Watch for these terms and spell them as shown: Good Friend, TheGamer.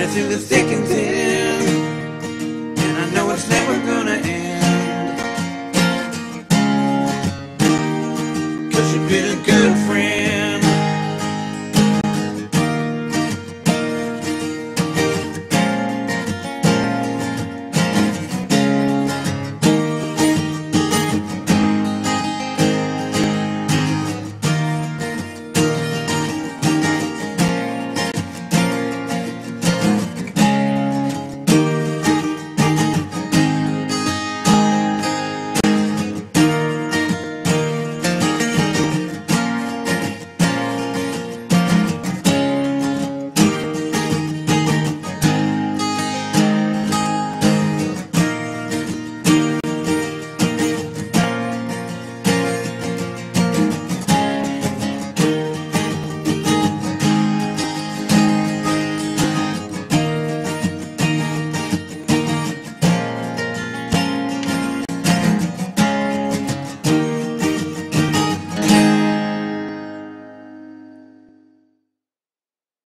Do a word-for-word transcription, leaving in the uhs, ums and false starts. And through the thick and thin, and I know it's never gonna end, 'cause you've been a good friend.